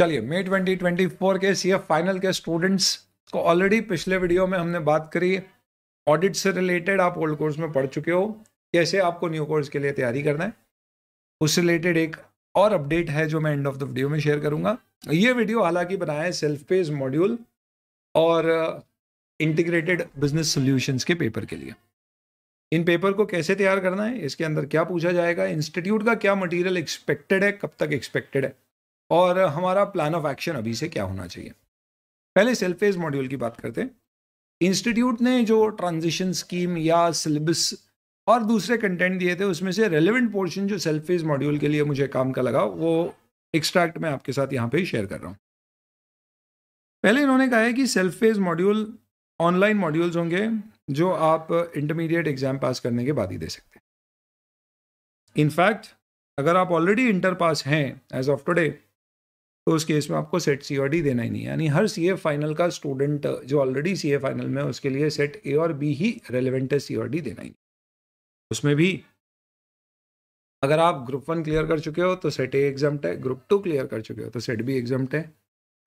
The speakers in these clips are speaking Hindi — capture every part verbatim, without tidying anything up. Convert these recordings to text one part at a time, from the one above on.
चलिए मई ट्वेंटी ट्वेंटी फोर के सीएफ फाइनल के स्टूडेंट्स को ऑलरेडी पिछले वीडियो में हमने बात करी, ऑडिट से रिलेटेड आप ओल्ड कोर्स में पढ़ चुके हो, कैसे आपको न्यू कोर्स के लिए तैयारी करना है, उससे रिलेटेड एक और अपडेट है जो मैं एंड ऑफ द वीडियो में शेयर करूंगा। ये वीडियो हालांकि बनाया है सेल्फ पेस्ड मॉड्यूल और इंटीग्रेटेड बिजनेस सोल्यूशंस के पेपर के लिए। इन पेपर को कैसे तैयार करना है, इसके अंदर क्या पूछा जाएगा, इंस्टीट्यूट का क्या मटेरियल एक्सपेक्टेड है, कब तक एक्सपेक्टेड है और हमारा प्लान ऑफ एक्शन अभी से क्या होना चाहिए। पहले सेल्फ पेस्ड मॉड्यूल की बात करते हैं। इंस्टीट्यूट ने जो ट्रांजिशन स्कीम या सिलेबस और दूसरे कंटेंट दिए थे उसमें से रेलेवेंट पोर्शन जो सेल्फ पेस्ड मॉड्यूल के लिए मुझे काम का लगा वो एक्सट्रैक्ट मैं आपके साथ यहाँ पे शेयर कर रहा हूँ। पहले इन्होंने कहा है कि self paced module online modules होंगे जो आप इंटरमीडिएट एग्जाम पास करने के बाद ही दे सकते हैं। इनफैक्ट अगर आप ऑलरेडी इंटर पास हैं एज ऑफ टुडे तो उस केस में आपको सेट सी और डी देना ही नहीं है, यानी हर सीए फाइनल का स्टूडेंट जो ऑलरेडी सीए फाइनल में उसके लिए सेट ए और बी ही रेलिवेंट है, सी और डी देना ही नहीं। उसमें भी अगर आप ग्रुप वन क्लियर कर चुके हो तो सेट ए एग्जाम्प्ट है, ग्रुप टू क्लियर कर चुके हो तो सेट बी एग्जाम्प्ट है,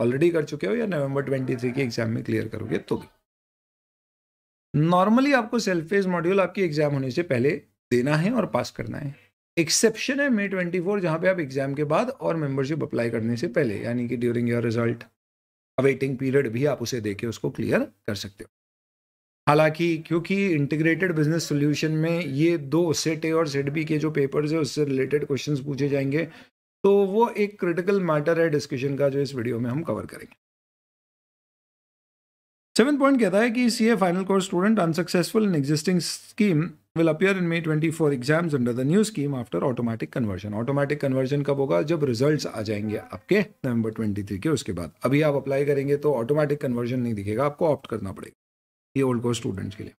ऑलरेडी कर चुके हो या नवंबर ट्वेंटी थ्री के एग्जाम में क्लियर करोगे तो भी। नॉर्मली आपको सेल्फ पेस्ड मॉड्यूल आपकी एग्जाम होने से पहले देना है और पास करना है। एक्सेप्शन है मई ट्वेंटी फोर, जहाँ पे आप एग्जाम के बाद और मेंबरशिप अप्लाई करने से पहले यानी कि during your result awaiting period भी आप उसे देके उसको क्लियर कर सकते हो। हालांकि क्योंकि इंटीग्रेटेड बिजनेस सॉल्यूशन में ये दो सेट ए और सेट बी के जो पेपर्स है उससे रिलेटेड क्वेश्चंस पूछे जाएंगे तो वो एक क्रिटिकल मैटर है डिस्कशन का जो इस वीडियो में हम कवर करेंगे। सेवन पॉइंट कहता है कि CA final course student unsuccessful in existing scheme will appear in May twenty four exams under the new scheme after automatic conversion. Automatic conversion कब होगा? जब results आ जाएंगे आपके नवंबर ट्वेंटी थ्री के, उसके बाद। अभी आप अप्लाई करेंगे तो automatic conversion नहीं दिखेगा, आपको opt करना पड़ेगा। ये old course students के लिए।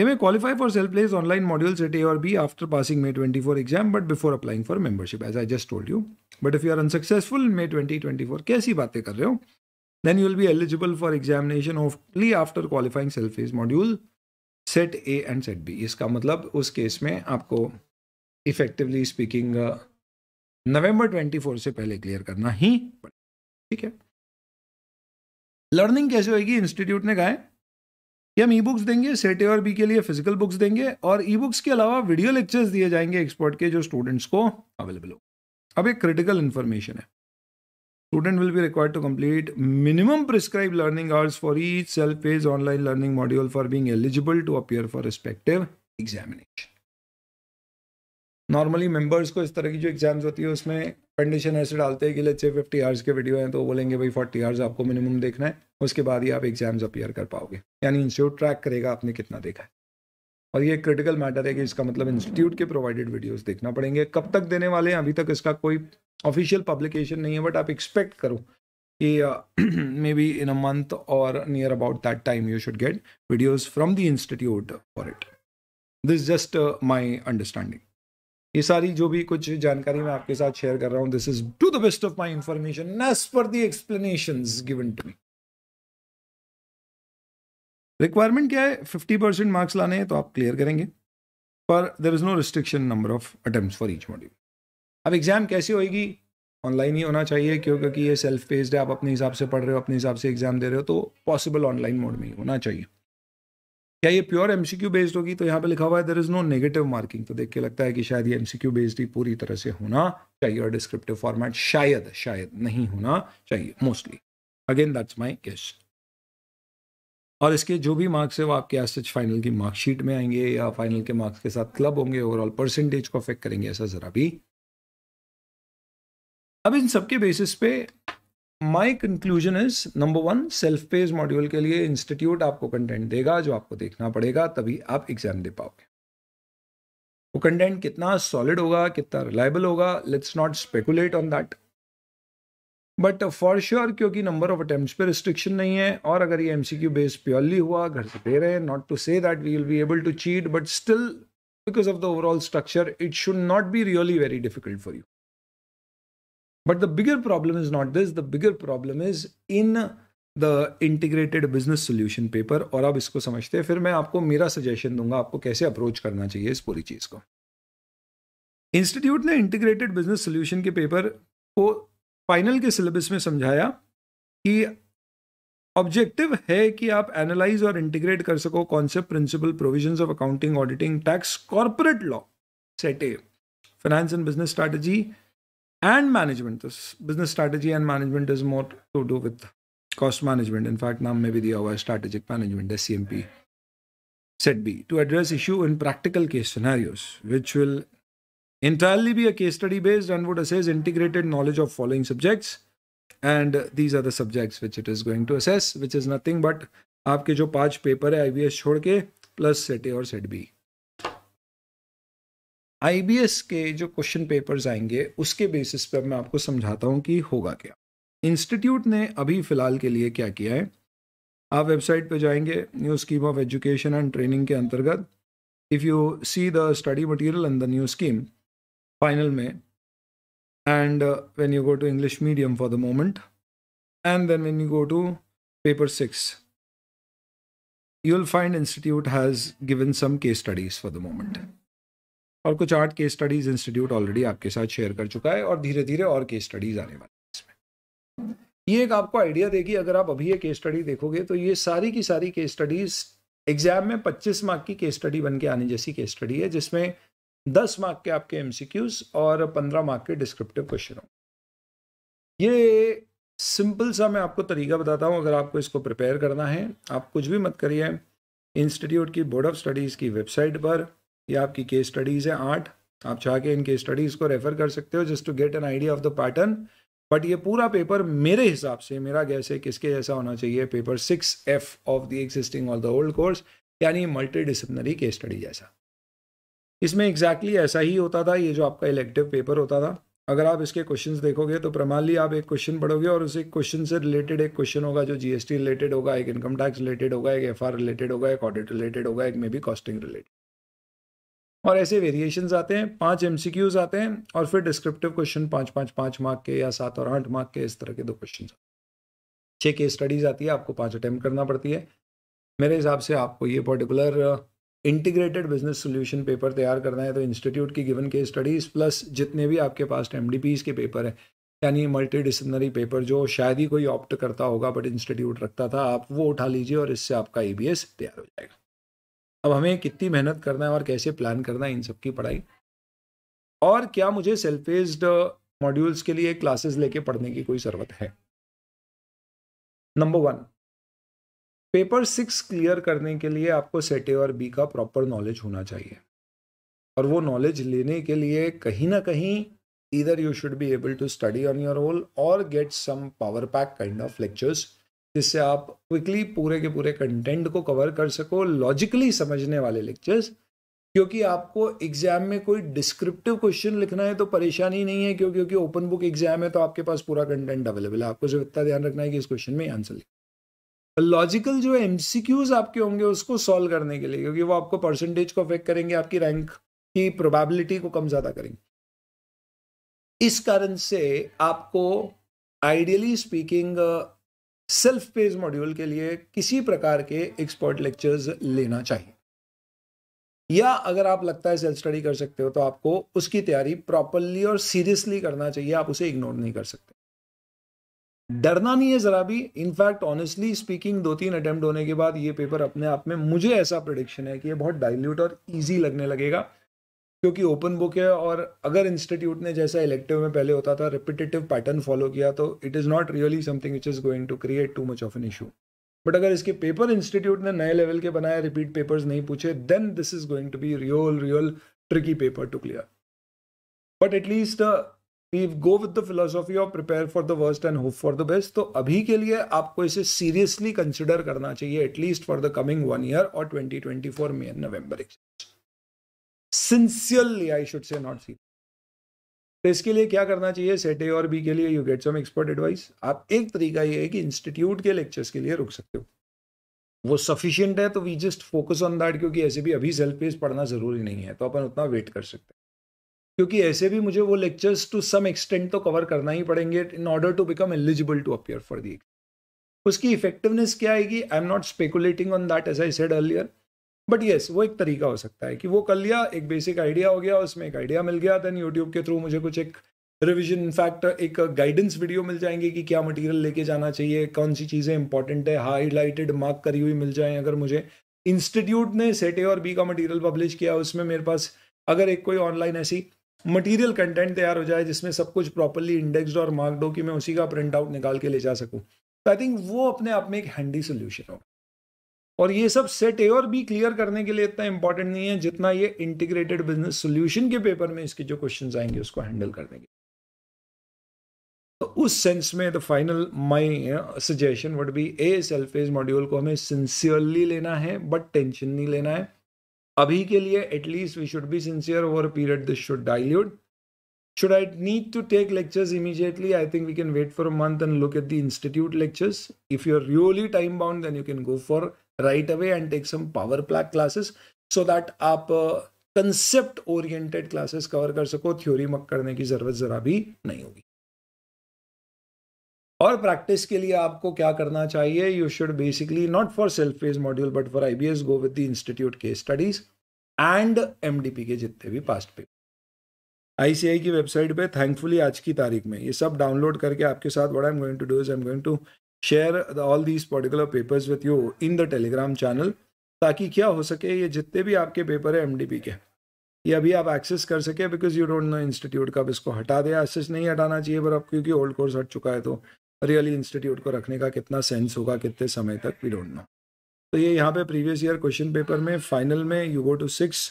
They may qualify for self-placed online modules at A or B after passing May twenty four exam but before applying for membership as I just told you. But if you are unsuccessful in May twenty twenty four, कैसी बातें कर रहे हो? Then you will be eligible for examination only after qualifying self-placed module set A and set B. इसका मतलब उस केस में आपको effectively speaking November twenty four से पहले क्लियर करना ही पड़ेगा, ठीक है। लर्निंग कैसे होगी? इंस्टीट्यूट ने कहा है कि हम ई बुक्स देंगे, सेट ए और बी के लिए फिजिकल बुक्स देंगे और ई बुक्स के अलावा वीडियो लेक्चर्स दिए जाएंगे एक्सपर्ट के जो स्टूडेंट्स को अवेलेबल हो। अब एक क्रिटिकल इन्फॉर्मेशन है, Student will be required to complete minimum prescribed learning hours for each self-paced online learning module for being eligible to appear for respective examination. Normally members को इस तरह की जो एग्जाम्स होती है उसमें कंडीशन ऐसे डालते हैं कि लेट्स से फिफ्टी आवर्स के वीडियो हैं तो बोलेंगे भाई फोर्टी आवर्स आपको मिनिमम देखना है, उसके बाद ही आप एग्जाम्स अपीयर कर पाओगे, यानी इंस्टीट्यूट ट्रैक करेगा आपने कितना देखा है। और ये क्रिटिकल मैटर है कि इसका मतलब इंस्टीट्यूट के प्रोवाइडेड वीडियोस देखना पड़ेंगे। कब तक देने वाले हैं? अभी तक इसका कोई ऑफिशियल पब्लिकेशन नहीं है बट आप एक्सपेक्ट करो कि may be in a month और near about that time you should get videos from the institute for it. This just my understanding. ये सारी जो भी कुछ जानकारी मैं आपके साथ शेयर कर रहा हूँ this is to the best of my information as per the explanations given to me. Requirement क्या है? फिफ्टी परसेंट मार्क्स लाने हैं तो आप क्लियर करेंगे, पर there is no restriction number of attempts for each module. अब एग्जाम कैसी होगी? ऑनलाइन ही होना चाहिए क्योंकि ये सेल्फ पेस्ड है, आप अपने हिसाब से पढ़ रहे हो, अपने हिसाब से एग्जाम दे रहे हो तो पॉसिबल ऑनलाइन मोड में ही होना चाहिए। क्या ये प्योर एमसीक्यू बेस्ड होगी? तो यहाँ पे लिखा हुआ है there is no negative marking, तो देख के लगता है कि शायद ये एमसीक्यू बेस्ड ही पूरी तरह से होना चाहिए और डिस्क्रिप्टिव फॉर्मेट शायद शायद नहीं होना चाहिए mostly. Again that's my guess. और इसके जो भी मार्क्स है वो आपके एज सच फाइनल की मार्कशीट में आएंगे या फाइनल के मार्क्स के साथ क्लब होंगे, ओवरऑल परसेंटेज को अफेक्ट करेंगे ऐसा जरा भी। अब इन सबके बेसिस पे my conclusion is number one, self paced module के लिए इंस्टीट्यूट आपको कंटेंट देगा जो आपको देखना पड़ेगा तभी आप एग्जाम दे पाओगे। वो कंटेंट कितना सॉलिड होगा, कितना रिलायबल होगा, let's not speculate on that but for sure क्योंकि नंबर ऑफ अटेम्प्ट्स पे रिस्ट्रिक्शन नहीं है और अगर ये एमसीक्यू बेस्ड प्योरली हुआ, घर से दे रहे हैं, not to say that we will be able to cheat but still because of the overall structure it should not be really very difficult for you. But the bigger problem is not this, the bigger problem is in the integrated business solution paper. और अब इसको समझते हैं, फिर मैं आपको मेरा सजेशन दूंगा आपको कैसे अप्रोच करना चाहिए इस पूरी चीज़ को। इंस्टीट्यूट ने इंटीग्रेटेड बिजनेस सोल्यूशन के पेपर को फाइनल के सिलेबस में समझाया कि ऑब्जेक्टिव है कि आप एनालाइज और इंटीग्रेट कर सको concept, principle, provisions of accounting, auditing, tax, corporate law, set A, finance and business strategy and management. Business strategy and management is more to do with cost management. In fact नाम में भी दिया हुआ है strategic management, S C M P. Set B, to address issue in practical case scenarios, which will entirely be a case study based and would assess integrated knowledge of following subjects. And these are the subjects which it is going to assess, which is nothing but आपके जो पांच पेपर है I B S छोड़ के plus Set A और Set B. I B S के जो क्वेश्चन पेपर्स आएंगे उसके बेसिस पर मैं आपको समझाता हूँ कि होगा क्या. इंस्टीट्यूट ने अभी फिलहाल के लिए क्या किया है. आप वेबसाइट पे जाएंगे, new scheme of education and training के अंतर्गत if you see the study material and the new scheme final में, and when you go to English medium for the moment, and then when you go to paper six you will find institute has given some case studies for the moment. और कुछ आठ केस स्टडीज़ इंस्टीट्यूट ऑलरेडी आपके साथ शेयर कर चुका है और धीरे धीरे और केस स्टडीज़ आने वाली. ये एक आपको आइडिया देगी. अगर आप अभी ये केस स्टडी देखोगे तो ये सारी की सारी केस स्टडीज एग्जाम में पच्चीस मार्क की केस स्टडी बन के आने जैसी केस स्टडी है, जिसमें दस मार्क के आपके एमसीक्यूज और पंद्रह मार्क के डिस्क्रिप्टिव क्वेश्चन होंगे. ये सिंपल सा मैं आपको तरीका बताता हूँ. अगर आपको इसको प्रिपेयर करना है, आप कुछ भी मत करिए. इंस्टीट्यूट की बोर्ड ऑफ स्टडीज़ की वेबसाइट पर ये आपकी केस स्टडीज़ है आठ. आप चाह के इन केस स्टडीज़ को रेफर कर सकते हो just to get an idea of the pattern. But ये पूरा पेपर मेरे हिसाब से, मेरा गैस है किसके जैसा होना चाहिए, paper six F of the existing all the old course, यानी मल्टी डिसिप्लिनरी केस स्टडी जैसा. इसमें एग्जैक्टली exactly ऐसा ही होता था. ये जो आपका इलेक्टिव पेपर होता था, अगर आप इसके क्वेश्चंस देखोगे तो प्रमाणली आप एक क्वेश्चन पढ़ोगे और उसे क्वेश्चन से रिलेटेड एक क्वेश्चन होगा जो जीएसटी रिलेटेड होगा, एक इनकम टैक्स रिलेटेड होगा, एक एफ आर रिलेटेड होगा, एक ऑडिट रिलेटेड होगा, एक मे बी कॉस्टिंग रिलेटेड, और ऐसे वेरिएशंस आते हैं. पांच एमसीक्यूज आते हैं और फिर डिस्क्रिप्टिव क्वेश्चन पाँच पाँच पाँच मार्क के या सात और आठ मार्क के, इस तरह के दो क्वेश्चन. छः केस स्टडीज आती है, आपको पांच अटैम्प्ट करना पड़ती है. मेरे हिसाब से आपको ये particular integrated business solution paper तैयार करना है तो इंस्टीट्यूट की गिवन केस स्टडीज़ प्लस जितने भी आपके पास एम डी पीज़ के पेपर हैं, यानी मल्टी डिसिप्लिनरी पेपर जो शायद ही कोई ऑप्ट करता होगा बट इंस्टीट्यूट रखता था, आप वो उठा लीजिए और इससे आपका ई बी एस तैयार हो जाएगा. अब हमें कितनी मेहनत करना है और कैसे प्लान करना है इन सब की पढ़ाई, और क्या मुझे सेल्फ पेस्ड मॉड्यूल्स के लिए क्लासेस लेके पढ़ने की कोई ज़रूरत है. Number one, paper six clear करने के लिए आपको सेट ए और बी का प्रॉपर नॉलेज होना चाहिए, और वो नॉलेज लेने के लिए कहीं ना कहीं either you should be able to study on your own और get some power pack kind of lectures, जिससे आप क्विकली पूरे के पूरे कंटेंट को कवर कर सको, लॉजिकली समझने वाले लेक्चर्स. क्योंकि आपको एग्जाम में कोई डिस्क्रिप्टिव क्वेश्चन लिखना है तो परेशानी नहीं है, क्यों क्योंकि ओपन बुक एग्जाम है तो आपके पास पूरा कंटेंट अवेलेबल है. आपको सिर्फ इतना ध्यान रखना है कि इस क्वेश्चन में आंसर लिखो. लॉजिकल जो एमसीक्यूज आपके होंगे उसको सॉल्व करने के लिए, क्योंकि वो आपको परसेंटेज को अफेक्ट करेंगे, आपकी रैंक की प्रोबेबिलिटी को कम ज़्यादा करेंगे. इस कारण से आपको ideally speaking self paced module के लिए किसी प्रकार के एक्सपर्ट लेक्चर्स लेना चाहिए, या अगर आप लगता है सेल्फ स्टडी कर सकते हो तो आपको उसकी तैयारी प्रॉपरली और सीरियसली करना चाहिए. आप उसे इग्नोर नहीं कर सकते. डरना नहीं है ज़रा भी. इनफैक्ट ऑनेस्टली स्पीकिंग दो तीन अटेम्प्ट होने के बाद ये पेपर अपने आप में, मुझे ऐसा प्रेडिक्शन है कि ये बहुत डाइल्यूट और ईजी लगने लगेगा, क्योंकि ओपन बुक है. और अगर इंस्टीट्यूट ने जैसा इलेक्टिव में पहले होता था रिपीटेटिव पैटर्न फॉलो किया तो it is not really something which is going to create too much of an issue. But अगर इसके पेपर इंस्टीट्यूट ने नए लेवल के बनाए, रिपीट पेपर्स नहीं पूछे, then this is going to be real real tricky paper to clear. But at least we go with the philosophy of prepare for the worst and hope for the best. तो अभी के लिए आपको इसे सीरियसली कंसिडर करना चाहिए at least for the coming one year और twenty twenty four May and November expect. Sincerely, I should say, not see. तो इसके लिए क्या करना चाहिए सेट ए और बी के लिए? You get some expert advice. आप एक तरीका ये है कि इंस्टीट्यूट के लेक्चर्स के लिए रुक सकते हो, वो सफिशियंट है. तो we just focus on that, क्योंकि ऐसे भी अभी सेल्फ पेज पढ़ना जरूरी नहीं है तो अपन उतना वेट कर सकते हैं, क्योंकि ऐसे भी मुझे वो लेक्चर्स टू सम एक्सटेंट तो कवर करना ही पड़ेंगे in order to become eligible to appear for the. उसकी इफेक्टिवनेस क्या आएगी, I am not speculating on that as I said earlier. But yes yes, वो एक तरीका हो सकता है कि वो कर लिया, एक बेसिक आइडिया हो गया, उसमें एक आइडिया मिल गया, देन यूट्यूब के थ्रू मुझे कुछ एक रिविजन इनफैक्ट एक गाइडेंस वीडियो मिल जाएंगे कि क्या मटेरियल लेके जाना चाहिए, कौन सी चीज़ें इंपॉर्टेंट है, हाईलाइटेड मार्क करी हुई मिल जाएं। अगर मुझे इंस्टीट्यूट ने सेट ए और बी का मटेरियल पब्लिश किया, उसमें मेरे पास अगर एक कोई ऑनलाइन ऐसी मटेरियल कंटेंट तैयार हो जाए जिसमें सब कुछ प्रॉपरली इंडेक्सड और मार्क्ड हो कि मैं उसी का प्रिंट आउट निकाल के ले जा सकूँ, तो आई थिंक वो अपने आप में एक हैंडी सोल्यूशन हो। और ये सब सेट ए और बी क्लियर करने के लिए इतना इंपॉर्टेंट नहीं है जितना ये इंटीग्रेटेड बिजनेस सोल्यूशन के पेपर में इसके जो क्वेश्चन आएंगे उसको हैंडल करने के। तो उस सेंस में the final my suggestion would be, a self paced module को हमें सिंसियरली लेना है बट टेंशन नहीं लेना है। अभी के लिए at least we should be sincere, over a period this should dilute. Should I need to take lectures immediately? I think we can wait for a month and look at the institute lectures. If you're really time bound, then you can go for right away and take some power pack classes so that आप concept oriented classes cover कर सको, theory मत करने की जरूरत जरा भी नहीं होगी। और practice के लिए आपको क्या करना चाहिए? You should basically not for self paced module but for I B S go with the institute case studies and M D P के जितने भी past papers। आई सी ए आई की वेबसाइट पे थैंकफुली आज की तारीख में ये सब डाउनलोड करके आपके साथ what I am going to do is I am going to share all these particular papers with you in the Telegram channel, ताकि क्या हो सके ये जितने भी आपके पेपर है एमडीपी के ये अभी आप एक्सेस कर सके। Because you don't know institute कब इसको हटा दिया, एक्सेस नहीं हटाना चाहिए पर अब क्योंकि ओल्ड कोर्स हट चुका है तो रियली इंस्टीट्यूट को रखने का कितना सेंस होगा कितने समय तक, वी डोंट नो। तो ये यहाँ पे प्रीवियस ईयर क्वेश्चन पेपर में फाइनल में you go to six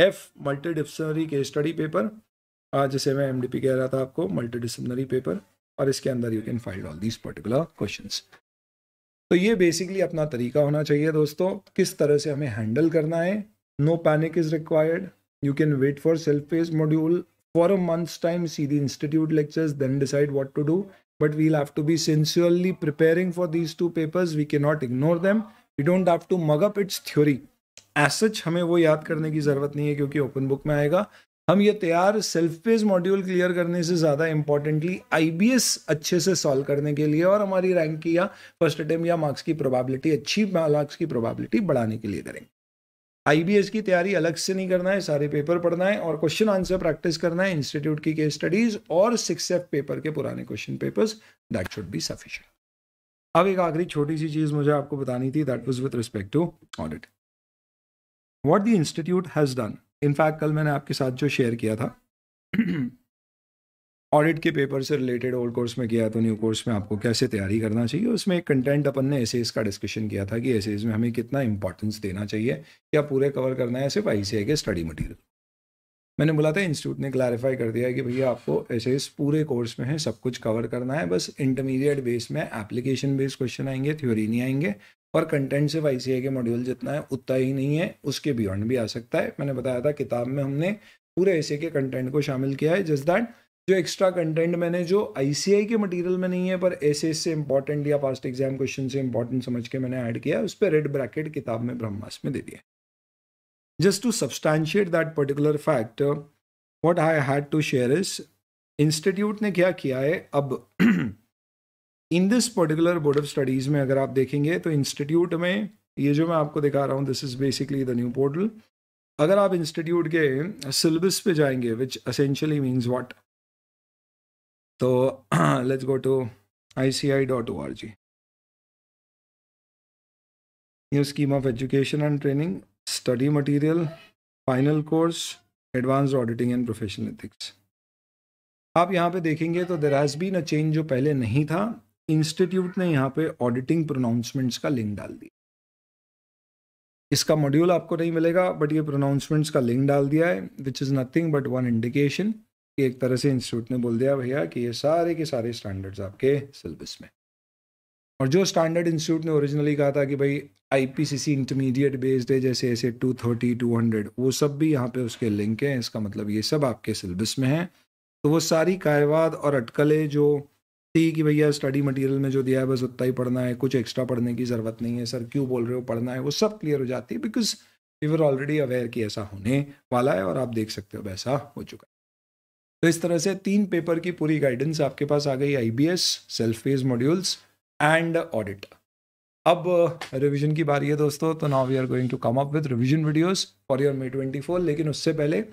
F multi disciplinary case study paper, जैसे मैं एमडीपी कह रहा था आपको, मल्टी डिसिप्लिनरी पेपर, और इसके अंदर you can find all these particular questions. तो ये बेसिकली अपना तरीका होना चाहिए दोस्तों, किस तरह से हमें हैंडल करना है। No panic is required, you can wait for self paced module for a months time, see the institute lectures, then decide what to do, but we will have to be sincerely preparing for these two papers. We can not ignore them, we don't have to mug up its theory. As such हमें वो याद करने की ज़रूरत नहीं है क्योंकि ओपन बुक में आएगा। हम ये तैयार सेल्फ पेस्ड मॉड्यूल क्लियर करने से ज़्यादा इंपॉर्टेंटली आई बी एस अच्छे से सॉल्व करने के लिए और हमारी रैंक की या फर्स्ट अटेम्प्ट या मार्क्स की प्रोबेबिलिटी, अच्छी मार्क्स की प्रोबेबिलिटी बढ़ाने के लिए करेंगे। आई बी एस की तैयारी अलग से नहीं करना है, सारे पेपर पढ़ना है और क्वेश्चन आंसर प्रैक्टिस करना है, इंस्टीट्यूट की केस स्टडीज़ और सिक्स एफ पेपर के पुराने question papers, that should be sufficient. अब एक आखिरी छोटी सी चीज़ मुझे आपको बतानी थी, that was with respect to audit. What the institute has done, in fact कल मैंने आपके साथ जो शेयर किया था ऑडिट के पेपर से रिलेटेड, ओल्ड कोर्स में किया तो न्यू कोर्स में आपको कैसे तैयारी करना चाहिए, उसमें एक कंटेंट अपन ने एसेज का डिस्कशन किया था कि एसेज में हमें कितना इंपॉर्टेंस देना चाहिए, क्या पूरे कवर करना है सिर्फ आई सी ए आई के स्टडी मटेरियल। मैंने बोला था इंस्टीट्यूट ने क्लैरिफाई कर दिया है कि भैया आपको एसेज पूरे कोर्स में है, सब कुछ कवर करना है, बस इंटरमीडिएट बेस में एप्लीकेशन बेस्ड क्वेश्चन आएंगे, थ्योरी नहीं आएंगे, और कंटेंट सिर्फ आई सी ए आई के मॉड्यूल जितना है उतना ही नहीं है, उसके बियॉन्ड भी आ सकता है। मैंने बताया था किताब में हमने पूरे आई सी ए आई के कंटेंट को शामिल किया है, जस्ट दैट जो एक्स्ट्रा कंटेंट मैंने जो आई सी ए आई के मटेरियल में नहीं है पर एसेज से इंपॉर्टेंट या पास्ट एग्जाम क्वेश्चन से इंपॉर्टेंट समझ के मैंने ऐड किया, उस पर रेड ब्रैकेट किताब में ब्रह्मास्त्र में दे दिया। Just to substantiate that particular fact, what I had to share is institute ने क्या किया है। अब in this particular board of studies में अगर आप देखेंगे तो इंस्टीट्यूट में ये जो मैं आपको दिखा रहा हूँ, this is basically the new portal. अगर आप इंस्टीट्यूट के सिलेबस पे जाएंगे विच असेंशियली मीन्स व्हाट, तो let's go to I C I dot O R G, new scheme of education and training, study material, final course, advanced auditing and professional ethics. आप यहाँ पे देखेंगे तो there has been a change जो पहले नहीं था। इंस्टीट्यूट ने यहाँ पे ऑडिटिंग प्रोनाउंसमेंट्स का लिंक डाल दिया। इसका मॉड्यूल आपको नहीं मिलेगा बट ये प्रोनाउंसमेंट्स का लिंक डाल दिया है, which is nothing but one indication. एक तरह से इंस्टीट्यूट ने बोल दिया भैया कि ये सारे के सारे स्टैंडर्ड्स आपके सिलेबस में, और जो स्टैंडर्ड इंस्टीट्यूट ने ओरिजिनली कहा था कि भाई I P C C intermediate based है, जैसे ऐसे टू थर्टी टू हंड्रेड वो सब भी यहाँ पे उसके लिंक हैं। इसका मतलब ये सब आपके सिलेबस में है, तो वो सारी कायवाद और अटकलें जो थी कि भैया स्टडी मटेरियल में जो दिया है बस उतना ही पढ़ना है, कुछ एक्स्ट्रा पढ़ने की ज़रूरत नहीं है, सर क्यों बोल रहे हो पढ़ना है, वो सब क्लियर हो जाती है because we were already aware कि ऐसा होने वाला है और आप देख सकते हो वैसा हो चुका है। तो इस तरह से तीन पेपर की पूरी गाइडेंस आपके पास आ गई, I B S, self paced modules and audit. अब रिविजन की बारी है दोस्तों, तो now we are going to come up with revision videos for your May twenty four. लेकिन उससे पहले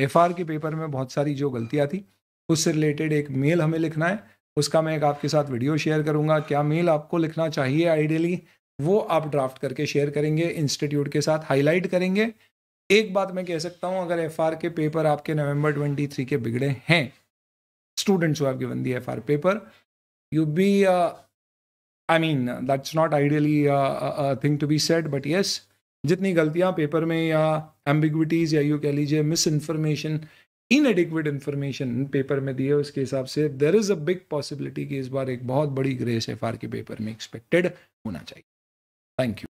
एफ आर के पेपर में बहुत सारी जो गलतियाँ थी उससे रिलेटेड एक मेल हमें लिखना है, उसका मैं एक आपके साथ वीडियो शेयर करूंगा। क्या मेल आपको लिखना चाहिए आइडियली, वो आप ड्राफ्ट करके शेयर करेंगे, इंस्टीट्यूट के साथ हाईलाइट करेंगे। एक बात मैं कह सकता हूं, अगर एफआर के पेपर आपके नवंबर तेईस के बिगड़े हैं, students who have given the FR paper, you be I mean that's not ideally thing to be said, but yes, जितनी गलतियां पेपर में या एम्बिग्विटीज या यू कह लीजिए miss information, inadequate information paper में दी है, उसके हिसाब से there is a big possibility कि इस बार एक बहुत बड़ी ग्रेस एफआर के पेपर में एक्सपेक्टेड होना चाहिए। Thank you.